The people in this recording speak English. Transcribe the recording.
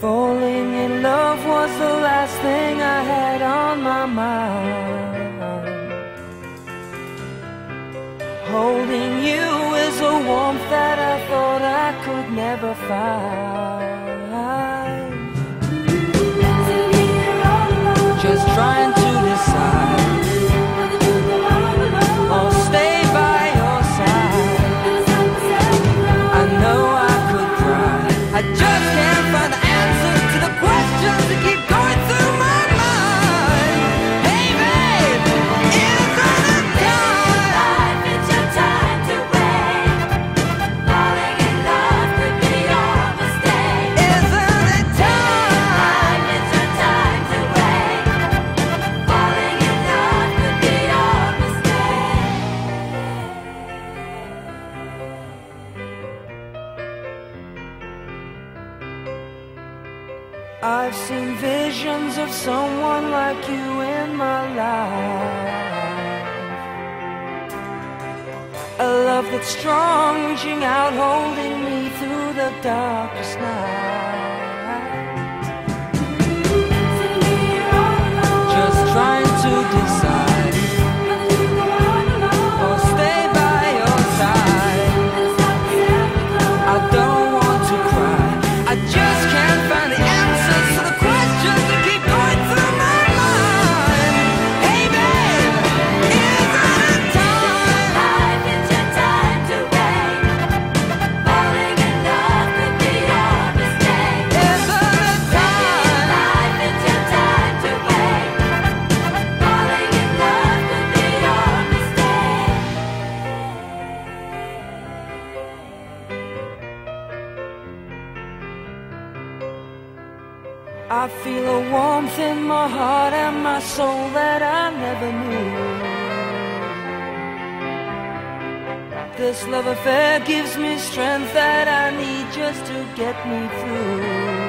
Falling in love was the last thing I had on my mind. Holding you is a warmth that I thought I could never find. Just trying to decide, or stay by your side. I know I could cry, I just can't find the answer to the questions that keep going through my mind. Hey babe, isn't it time? Life, it's your time to wait. Falling in love could be your mistake. Isn't it time? Life, it's your time to wait. Falling in love could be your mistake. I've seen visions of someone like you in my life. A love that's strong, reaching out, holding me through the darkest night. Just trying to decide, or stay by your side. I don't want to cry, I just can't find the answers to the questions that keep going through my mind. Hey babe, isn't it time? Life, it's your time to wait. Falling in love could be your mistake. Isn't it time? Life, it's your time to wait. Falling in love could be your mistake. I feel a warmth in my heart and my soul that I never knew. This love affair gives me strength that I need just to get me through.